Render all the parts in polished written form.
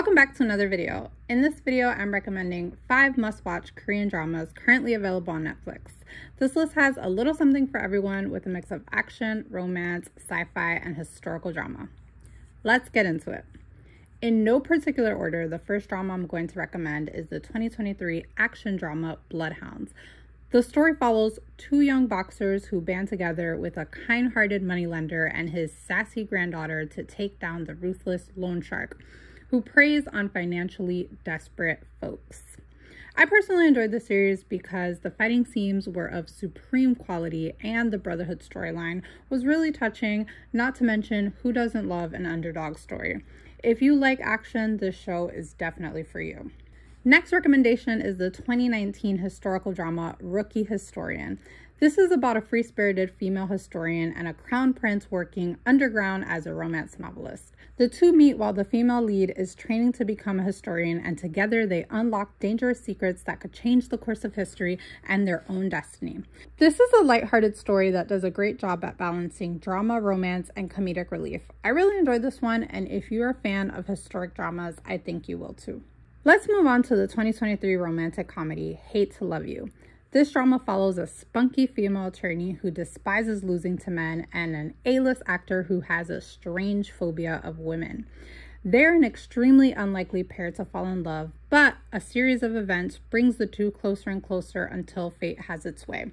Welcome back to another video. In this video, I'm recommending 5 must-watch Korean dramas currently available on Netflix. This list has a little something for everyone with a mix of action, romance, sci-fi, and historical drama. Let's get into it. In no particular order, the first drama I'm going to recommend is the 2023 action drama Bloodhounds. The story follows 2 young boxers who band together with a kind-hearted moneylender and his sassy granddaughter to take down the ruthless loan shark, who preys on financially desperate folks. I personally enjoyed the series because the fighting scenes were of supreme quality and the brotherhood storyline was really touching, not to mention who doesn't love an underdog story. If you like action, this show is definitely for you. Next recommendation is the 2019 historical drama Rookie Historian. This is about a free-spirited female historian and a crown prince working underground as a romance novelist. The two meet while the female lead is training to become a historian, and together they unlock dangerous secrets that could change the course of history and their own destiny. This is a lighthearted story that does a great job at balancing drama, romance, and comedic relief. I really enjoyed this one, and if you're a fan of historic dramas, I think you will too. Let's move on to the 2023 romantic comedy Hate to Love You. This drama follows a spunky female attorney who despises losing to men and an A-list actor who has a strange phobia of women. They're an extremely unlikely pair to fall in love, but a series of events brings the two closer and closer until fate has its way.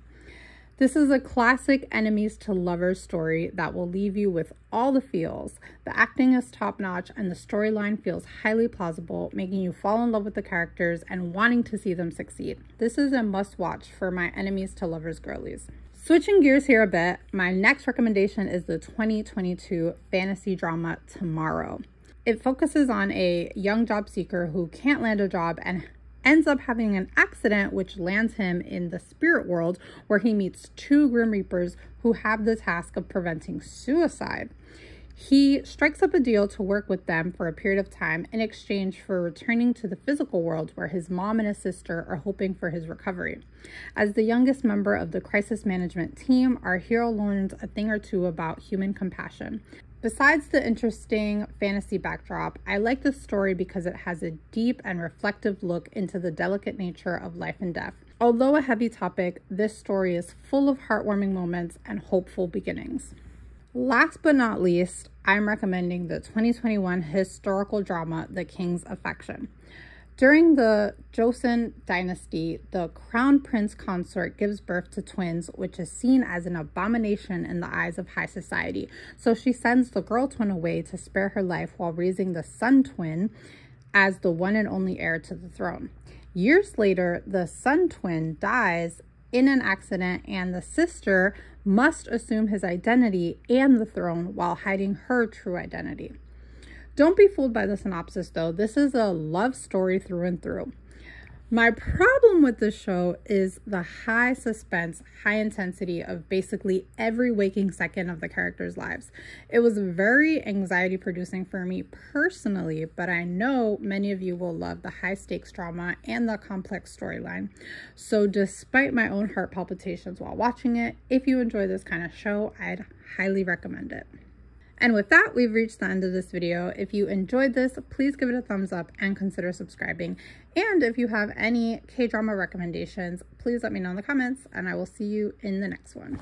This is a classic enemies to lovers story that will leave you with all the feels. The acting is top-notch and the storyline feels highly plausible, making you fall in love with the characters and wanting to see them succeed. This is a must-watch for my enemies to lovers girlies. Switching gears here a bit, my next recommendation is the 2022 fantasy drama Tomorrow. It focuses on a young job seeker who can't land a job and ends up having an accident which lands him in the spirit world, where he meets 2 grim reapers who have the task of preventing suicide. He strikes up a deal to work with them for a period of time in exchange for returning to the physical world, where his mom and his sister are hoping for his recovery. As the youngest member of the crisis management team, our hero learns a thing or two about human compassion. Besides the interesting fantasy backdrop, I like this story because it has a deep and reflective look into the delicate nature of life and death. Although a heavy topic, this story is full of heartwarming moments and hopeful beginnings. Last but not least, I'm recommending the 2021 historical drama The King's Affection. During the Joseon dynasty, the crown prince consort gives birth to twins, which is seen as an abomination in the eyes of high society. So she sends the girl twin away to spare her life while raising the son twin as the one and only heir to the throne. Years later, the son twin dies in an accident, and the sister must assume his identity and the throne while hiding her true identity. Don't be fooled by the synopsis though, this is a love story through and through. My problem with this show is the high suspense, high intensity of basically every waking second of the characters' lives. It was very anxiety producing for me personally, but I know many of you will love the high stakes drama and the complex storyline. So despite my own heart palpitations while watching it, if you enjoy this kind of show, I'd highly recommend it. And with that, we've reached the end of this video. If you enjoyed this, please give it a thumbs up and consider subscribing. And if you have any K-drama recommendations, please let me know in the comments, and I will see you in the next one.